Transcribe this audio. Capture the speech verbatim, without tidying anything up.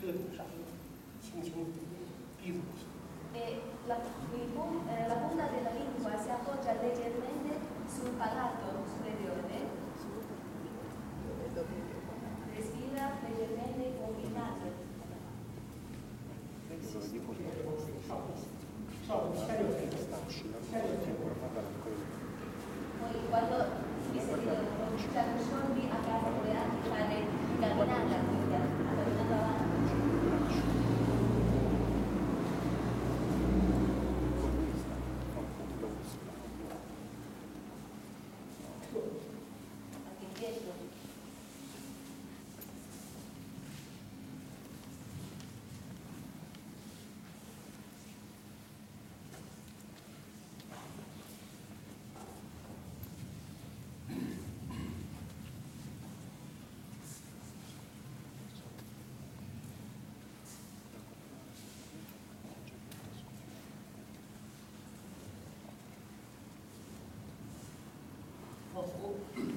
是啥轻轻闭住一下 E la, eh, la punta della lingua si appoggia leggermente sul palato superiore. Respira leggermente con il naso. Poi quando vi sentite sciolti a casa potete anche fare camminata, quindi camminando avanti. Grazie.